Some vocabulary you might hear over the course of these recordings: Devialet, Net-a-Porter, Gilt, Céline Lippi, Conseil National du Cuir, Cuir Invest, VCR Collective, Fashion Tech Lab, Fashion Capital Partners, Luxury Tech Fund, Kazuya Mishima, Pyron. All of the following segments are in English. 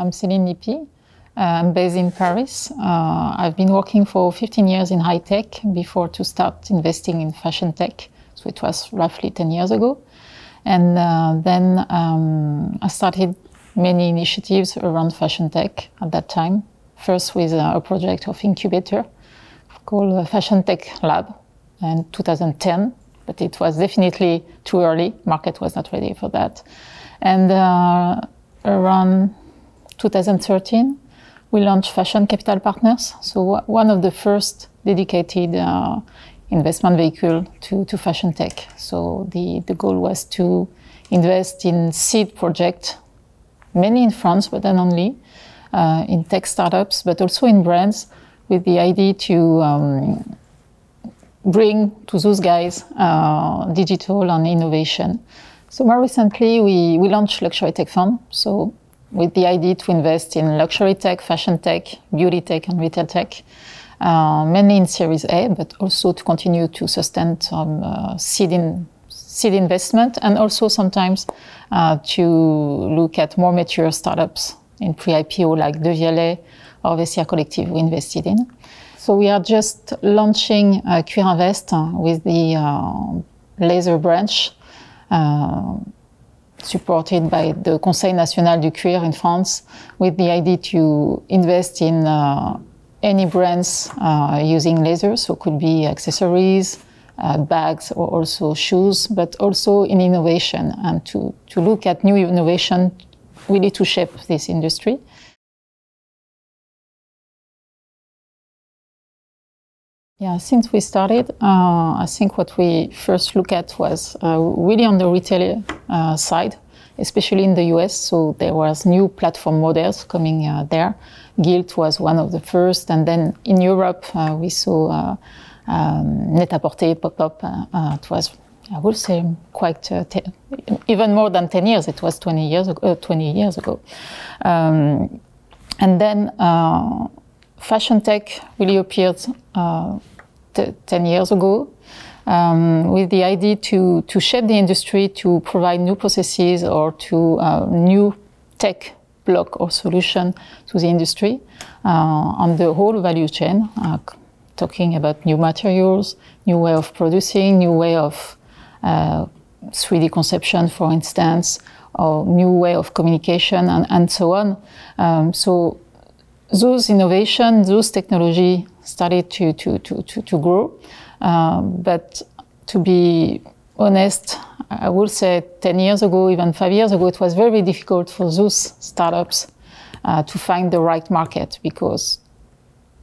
I'm Céline Lippi. I'm based in Paris. I've been working for 15 years in high tech before to start investing in fashion tech. So it was roughly 10 years ago. And then I started many initiatives around fashion tech at that time. First with a project of incubator called Fashion Tech Lab in 2010. But it was definitely too early. Market was not ready for that. And around 2013, we launched Fashion Capital Partners. So one of the first dedicated investment vehicle to fashion tech. So the goal was to invest in seed projects, many in France, but not only, in tech startups, but also in brands, with the idea to bring to those guys digital and innovation. So more recently, we launched Luxury Tech Fund, so with the idea to invest in luxury tech, fashion tech, beauty tech, and retail tech, mainly in Series A, but also to continue to sustain some seed investment, and also sometimes to look at more mature startups in pre-IPO like Devialet or VCR Collective we invested in. So we are just launching Cuir Invest with the laser branch, supported by the Conseil National du Cuir in France, with the idea to invest in any brands using lasers, so could be accessories, bags, or also shoes, but also in innovation, and to look at new innovation really to shape this industry. Yeah, since we started, I think what we first looked at was really on the retail side, especially in the US. So there was new platform models coming there. Gilt was one of the first. And then in Europe, we saw Net-a-Porter pop up. It was, I would say, quite, even more than 10 years. It was 20 years ago. And then fashion tech really appeared 10 years ago, with the idea to shape the industry, to provide new processes or to new tech block or solution to the industry on the whole value chain, talking about new materials, new way of producing, new way of 3D conception, for instance, or new way of communication, and so on. So those innovations, those technology started to grow, but to be honest, I would say 10 years ago, even 5 years ago, it was very difficult for those startups to find the right market, because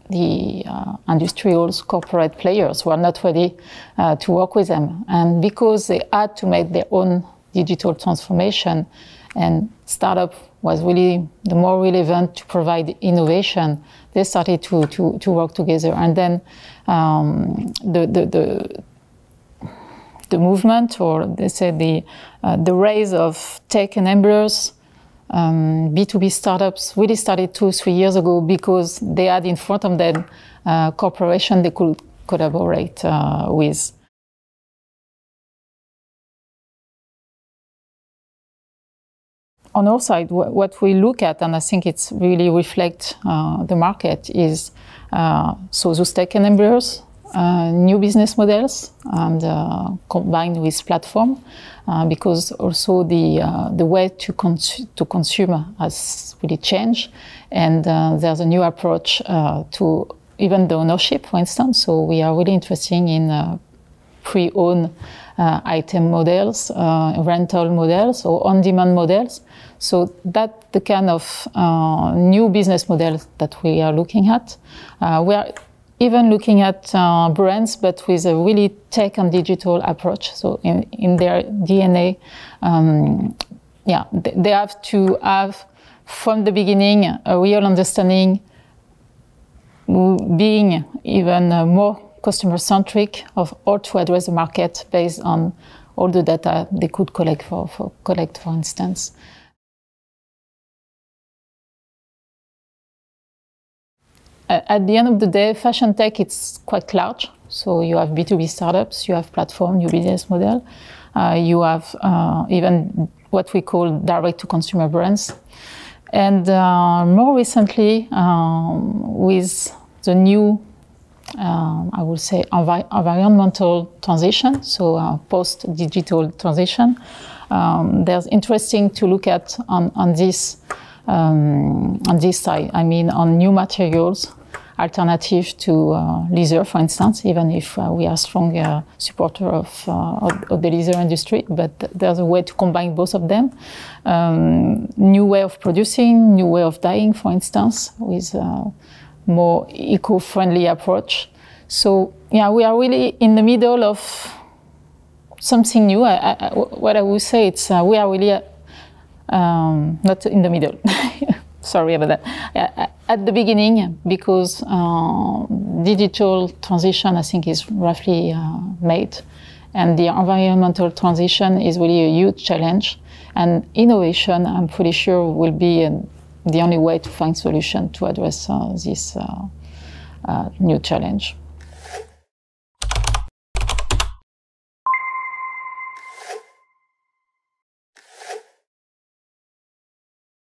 the industrials, corporate players were not ready to work with them. And because they had to make their own digital transformation, and startup was really the more relevant to provide innovation, they started to work together. And then the movement, or they say the rise of tech enablers, B2B startups, really started 2-3 years ago, because they had in front of them corporations they could collaborate with. On our side, what we look at, and I think it's really reflect the market, is so those tech enablers, new business models, and combined with platform, because also the way to consume has really changed, and there's a new approach to even the ownership, for instance. So we are really interested in pre-owned item models, rental models, or on-demand models. So that's the kind of new business models that we are looking at. We are even looking at brands, but with a really tech and digital approach. So in their DNA, yeah, they have to have, from the beginning, a real understanding, being even more customer-centric, of how to address the market based on all the data they could collect, for instance. At the end of the day, fashion tech, it's quite large. So you have B2B startups, you have platform, new business model, you have even what we call direct-to-consumer brands. And more recently, with the new, I would say, environmental transition, so post-digital transition, there's interesting to look at on this side. I mean, on new materials, alternative to leather, for instance, even if we are strong supporter of the leather industry, but there's a way to combine both of them. New way of producing, new way of dyeing, for instance, with more eco-friendly approach. So yeah, we are really in the middle of something new. What I would say, it's we are really not in the middle. Sorry about that. At the beginning, because digital transition, I think, is roughly made, and the environmental transition is really a huge challenge. And innovation, I'm pretty sure, will be the only way to find solution to address this new challenge.